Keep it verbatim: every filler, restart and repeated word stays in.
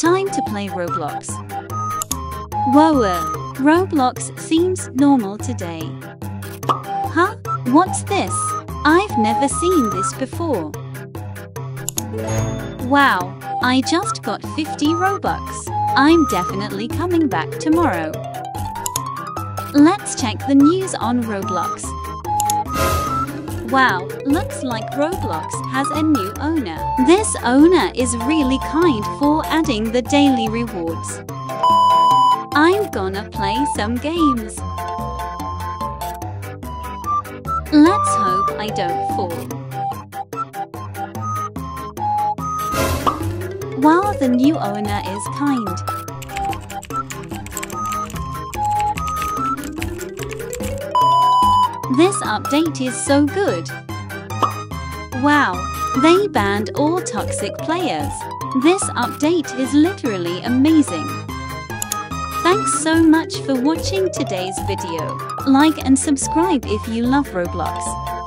Time to play Roblox. Whoa, Roblox seems normal today. Huh? What's this? I've never seen this before. Wow, I just got fifty Robux. I'm definitely coming back tomorrow. Let's check the news on Roblox. Wow, looks like Roblox has a new owner. This owner is really kind for adding the daily rewards. I'm gonna play some games. Let's hope I don't fall. While the new owner is kind. This update is so good. Wow, they banned all toxic players. This update is literally amazing. Thanks so much for watching today's video. Like and subscribe if you love Roblox.